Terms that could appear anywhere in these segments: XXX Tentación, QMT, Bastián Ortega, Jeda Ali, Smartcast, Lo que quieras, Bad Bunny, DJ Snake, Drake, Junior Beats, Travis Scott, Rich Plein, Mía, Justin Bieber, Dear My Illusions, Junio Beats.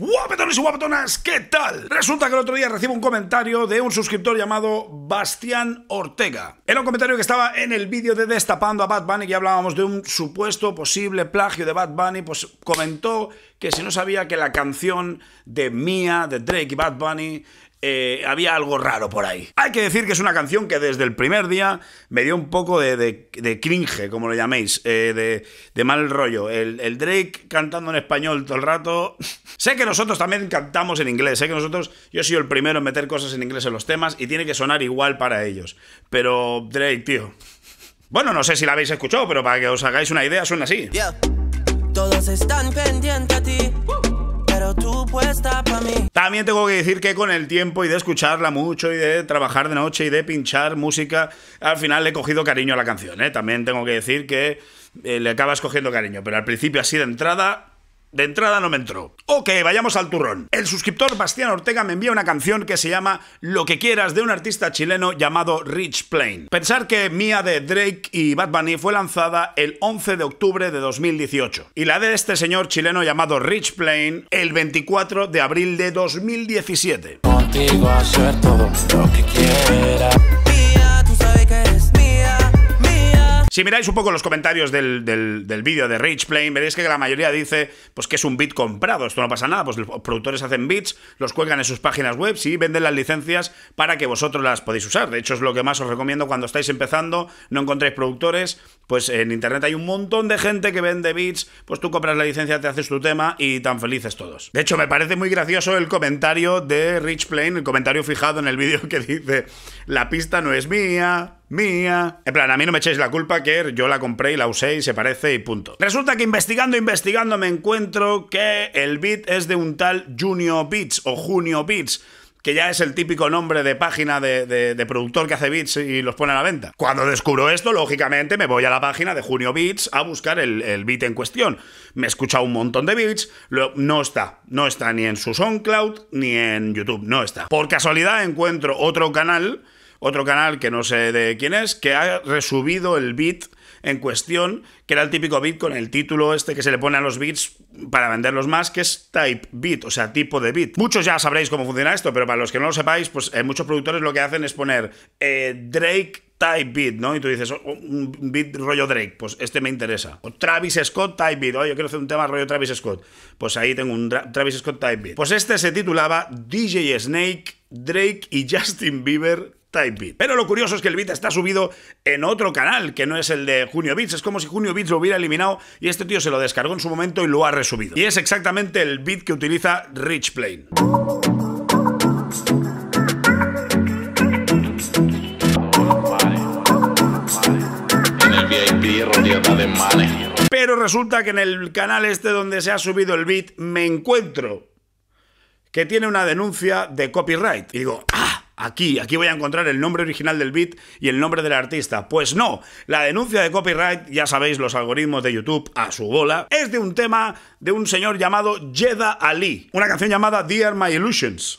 Guapetones y guapetonas, ¿qué tal? Resulta que el otro día recibo un comentario de un suscriptor llamado Bastián Ortega. Era un comentario que estaba en el vídeo de Destapando a Bad Bunny, que hablábamos de un supuesto posible plagio de Bad Bunny. Pues comentó que si no sabía que la canción de Mía, de Drake y Bad Bunny, había algo raro por ahí. Hay que decir que es una canción que desde el primer día me dio un poco de cringe, como lo llaméis, de mal rollo. El Drake cantando en español todo el rato. Sé que nosotros también cantamos en inglés, sé que nosotros, yo he sido el primero en meter cosas en inglés en los temas y tiene que sonar igual para ellos. Pero Drake, tío. Bueno, no sé si la habéis escuchado, pero para que os hagáis una idea suena así. Yeah. Todos están pendientes a ti. También tengo que decir que con el tiempo y de escucharla mucho y de trabajar de noche y de pinchar música, al final le he cogido cariño a la canción, ¿eh? También tengo que decir que le acabas cogiendo cariño, pero al principio así de entrada no me entró. Ok, vayamos al turrón. El suscriptor Bastián Ortega me envía una canción que se llama Lo que quieras, de un artista chileno llamado Rich Plein. Pensar que Mía de Drake y Bad Bunny fue lanzada el 11 de octubre de 2018 y la de este señor chileno llamado Rich Plein el 24 de abril de 2017. Contigo hacer todo lo que quieras. Si miráis un poco los comentarios del vídeo de Rich Plein, veréis que la mayoría dice pues que es un beat comprado, esto no pasa nada, pues los productores hacen beats, los cuelgan en sus páginas web y venden las licencias para que vosotros las podéis usar. De hecho, es lo que más os recomiendo cuando estáis empezando, no encontráis productores, pues en internet hay un montón de gente que vende beats, pues tú compras la licencia, te haces tu tema y tan felices todos. De hecho, me parece muy gracioso el comentario de Rich Plein, el comentario fijado en el vídeo que dice: la pista no es mía. Mía. En plan, a mí no me echéis la culpa que yo la compré y la usé y se parece y punto. Resulta que investigando me encuentro que el beat es de un tal Junior Beats o Junio Beats, que ya es el típico nombre de página de productor que hace beats y los pone a la venta. Cuando descubro esto, lógicamente me voy a la página de Junio Beats a buscar el beat en cuestión. Me he escuchado un montón de beats, no está ni en su SoundCloud ni en YouTube, no está. Por casualidad encuentro otro canal que no sé de quién es, que ha resubido el beat en cuestión, que era el típico beat con el título este que se le pone a los beats para venderlos más, que es type beat, o sea, tipo de beat. Muchos ya sabréis cómo funciona esto, pero para los que no lo sepáis, pues muchos productores lo que hacen es poner Drake type beat, ¿no? Y tú dices, un beat rollo Drake, pues este me interesa. O Travis Scott type beat, oye, yo quiero hacer un tema rollo Travis Scott, pues ahí tengo un Travis Scott type beat. Pues este se titulaba DJ Snake, Drake y Justin Bieber type beat. Pero lo curioso es que el beat está subido en otro canal, que no es el de Junio Beats. Es como si Junio Beats lo hubiera eliminado y este tío se lo descargó en su momento y lo ha resubido. Y es exactamente el beat que utiliza Rich Plein. Pero resulta que en el canal este donde se ha subido el beat me encuentro que tiene una denuncia de copyright. Y digo, ¡ah! Aquí voy a encontrar el nombre original del beat y el nombre del artista. Pues no, la denuncia de copyright, ya sabéis los algoritmos de YouTube a su bola, es de un tema de un señor llamado Jeda Ali, una canción llamada Dear My Illusions.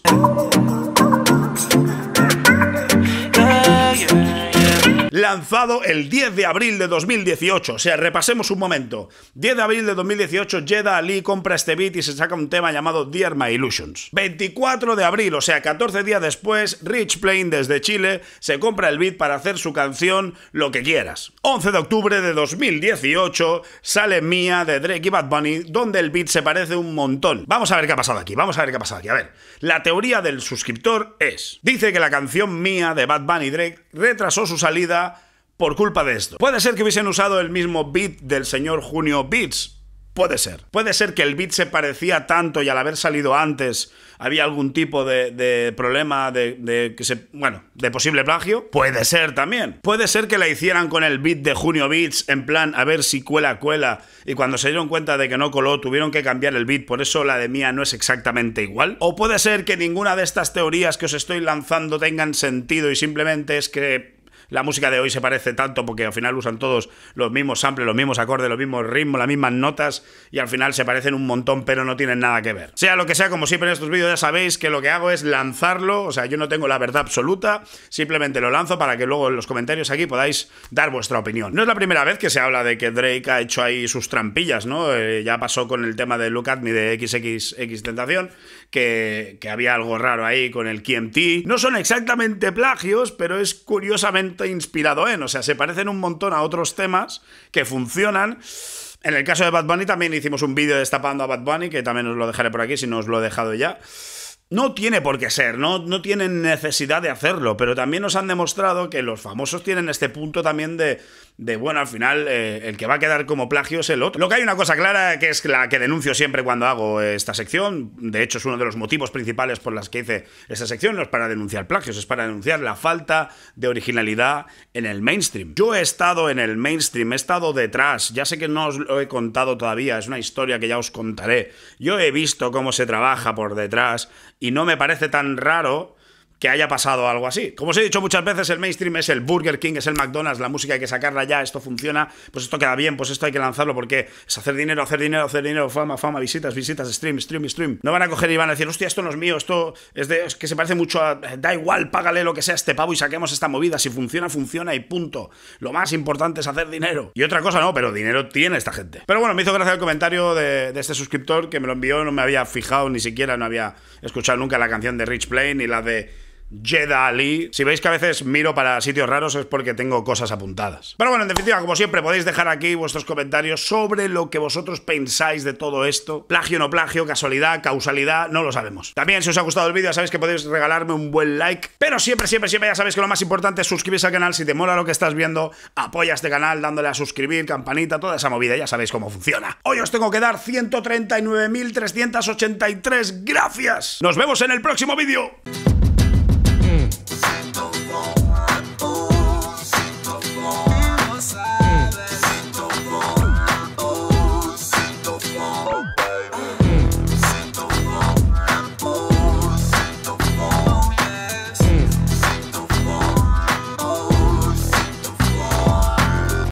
Lanzado el 10 de abril de 2018, o sea, repasemos un momento. 10 de abril de 2018, Jeda Ali compra este beat y se saca un tema llamado Dear My Illusions. 24 de abril, o sea, 14 días después, Rich Plein desde Chile se compra el beat para hacer su canción Lo que quieras. 11 de octubre de 2018 sale Mía de Drake y Bad Bunny, donde el beat se parece un montón. Vamos a ver qué ha pasado aquí, A ver, la teoría del suscriptor es, dice que la canción Mía de Bad Bunny y Drake retrasó su salida por culpa de esto. Puede ser que hubiesen usado el mismo beat del señor Junio Beats. Puede ser. Puede ser que el beat se parecía tanto y al haber salido antes había algún tipo de problema de posible plagio. Puede ser también. Puede ser que la hicieran con el beat de Junio Beats en plan a ver si cuela y cuando se dieron cuenta de que no coló tuvieron que cambiar el beat, por eso la de Mía no es exactamente igual. O puede ser que ninguna de estas teorías que os estoy lanzando tengan sentido y simplemente es que La música de hoy se parece tanto porque al final usan todos los mismos samples, los mismos acordes, los mismos ritmos, las mismas notas y al final se parecen un montón pero no tienen nada que ver. Sea lo que sea, como siempre en estos vídeos ya sabéis que lo que hago es lanzarlo, o sea, yo no tengo la verdad absoluta, simplemente lo lanzo para que luego en los comentarios aquí podáis dar vuestra opinión. No es la primera vez que se habla de que Drake ha hecho ahí sus trampillas, ¿no? Ya pasó con el tema de Look At Me de XXX Tentación, que había algo raro ahí con el QMT. No son exactamente plagios, pero es curiosamente inspirado en, o sea, se parecen un montón a otros temas que funcionan. En el caso de Bad Bunny también hicimos un vídeo destapando a Bad Bunny, que también os lo dejaré por aquí si no os lo he dejado ya. No tiene por qué ser, no tienen necesidad de hacerlo, pero también nos han demostrado que los famosos tienen este punto también de bueno, al final el que va a quedar como plagio es el otro. Lo que hay una cosa clara, que es la que denuncio siempre cuando hago esta sección, de hecho es uno de los motivos principales por las que hice esta sección, no es para denunciar plagios, es para denunciar la falta de originalidad en el mainstream. Yo he estado en el mainstream, he estado detrás, ya sé que no os lo he contado todavía, es una historia que ya os contaré. Yo he visto cómo se trabaja por detrás y no me parece tan raro que haya pasado algo así. Como os he dicho muchas veces, el mainstream es el Burger King, es el McDonald's, la música hay que sacarla ya, esto funciona, pues esto queda bien, pues esto hay que lanzarlo porque es hacer dinero, hacer dinero, hacer dinero, fama, fama, visitas, visitas, stream, stream, stream. No van a coger y van a decir, hostia, esto no es mío, esto es, es que se parece mucho a... Da igual, págale lo que sea a este pavo y saquemos esta movida, si funciona, funciona y punto. Lo más importante es hacer dinero. Y otra cosa no, pero dinero tiene esta gente. Pero bueno, me hizo gracia el comentario de este suscriptor que me lo envió, no me había fijado ni siquiera, no había escuchado nunca la canción de Rich Plein ni la de Jeda Ali. Si veis que a veces miro para sitios raros es porque tengo cosas apuntadas. Pero bueno, en definitiva, como siempre, podéis dejar aquí vuestros comentarios sobre lo que vosotros pensáis de todo esto. Plagio, no plagio, casualidad, causalidad, no lo sabemos. También, si os ha gustado el vídeo, sabéis que podéis regalarme un buen like. Pero siempre, siempre, siempre, ya sabéis que lo más importante es suscribirse al canal. Si te mola lo que estás viendo, apoya este canal dándole a suscribir, campanita, toda esa movida. Ya sabéis cómo funciona. Hoy os tengo que dar 139.383 gracias. Nos vemos en el próximo vídeo.